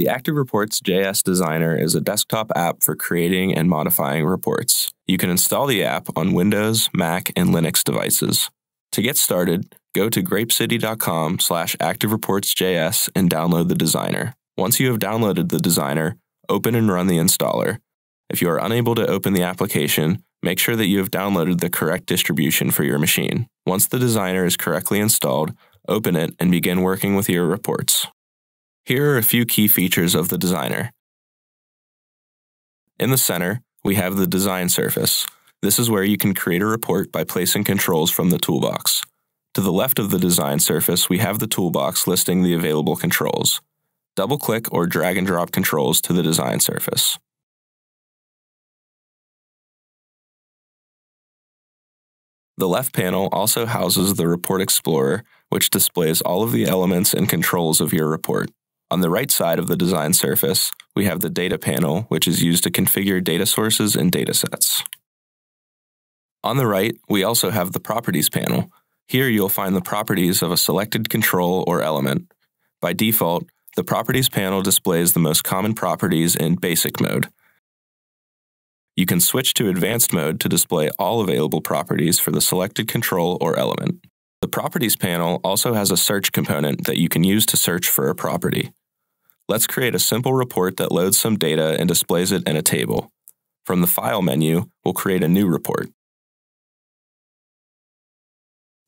The ActiveReports JS Designer is a desktop app for creating and modifying reports. You can install the app on Windows, Mac, and Linux devices. To get started, go to grapecity.com/ActiveReportsJS and download the designer. Once you have downloaded the designer, open and run the installer. If you are unable to open the application, make sure that you have downloaded the correct distribution for your machine. Once the designer is correctly installed, open it and begin working with your reports. Here are a few key features of the designer. In the center, we have the design surface. This is where you can create a report by placing controls from the toolbox. To the left of the design surface, we have the toolbox listing the available controls. Double-click or drag and drop controls to the design surface. The left panel also houses the Report Explorer, which displays all of the elements and controls of your report. On the right side of the design surface, we have the data panel, which is used to configure data sources and datasets. On the right, we also have the Properties panel. Here you'll find the properties of a selected control or element. By default, the Properties panel displays the most common properties in Basic mode. You can switch to Advanced mode to display all available properties for the selected control or element. The Properties panel also has a search component that you can use to search for a property. Let's create a simple report that loads some data and displays it in a table. From the File menu, we'll create a new report.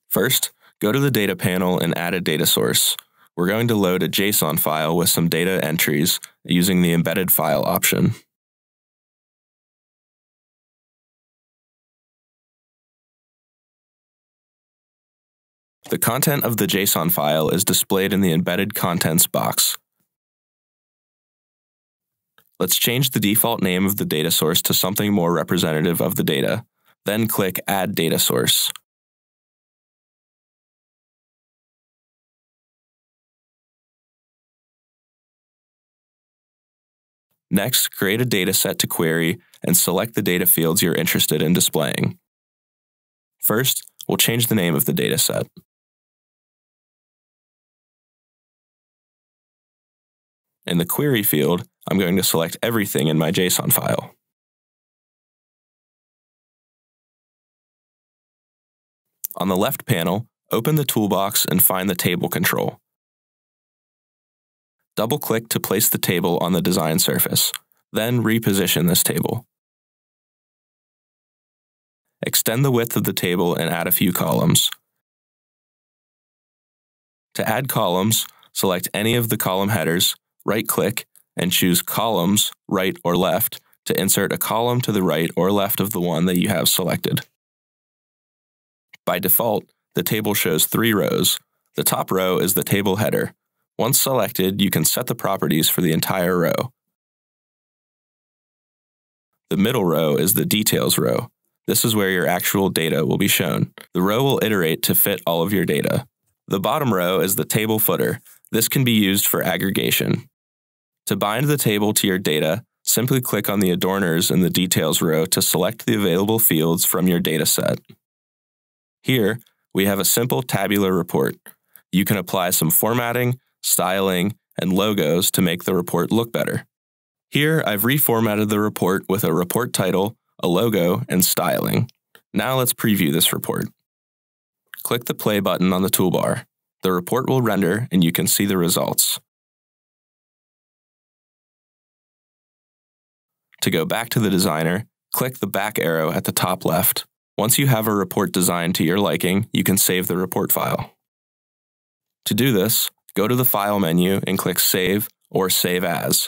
First, go to the Data panel and add a data source. We're going to load a JSON file with some data entries using the Embedded File option. The content of the JSON file is displayed in the Embedded Contents box. Let's change the default name of the data source to something more representative of the data. Then click Add Data Source. Next, create a dataset to query and select the data fields you're interested in displaying. First, we'll change the name of the dataset. In the Query field, I'm going to select everything in my JSON file. On the left panel, open the toolbox and find the Table control. Double-click to place the table on the design surface, then reposition this table. Extend the width of the table and add a few columns. To add columns, select any of the column headers, right-click, and choose Columns, Right or Left to insert a column to the right or left of the one that you have selected. By default, the table shows 3 rows. The top row is the table header. Once selected, you can set the properties for the entire row. The middle row is the Details row. This is where your actual data will be shown. The row will iterate to fit all of your data. The bottom row is the table footer. This can be used for aggregation. To bind the table to your data, simply click on the adorners in the Details row to select the available fields from your dataset. Here, we have a simple tabular report. You can apply some formatting, styling, and logos to make the report look better. Here, I've reformatted the report with a report title, a logo, and styling. Now let's preview this report. Click the play button on the toolbar. The report will render and you can see the results. To go back to the designer, click the back arrow at the top left. Once you have a report designed to your liking, you can save the report file. To do this, go to the File menu and click Save or Save As.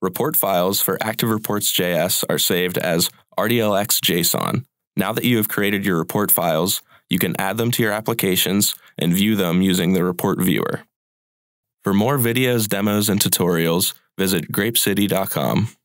Report files for ActiveReports.js are saved as rdlx.json. Now that you have created your report files, you can add them to your applications and view them using the report viewer. For more videos, demos, and tutorials, visit grapecity.com.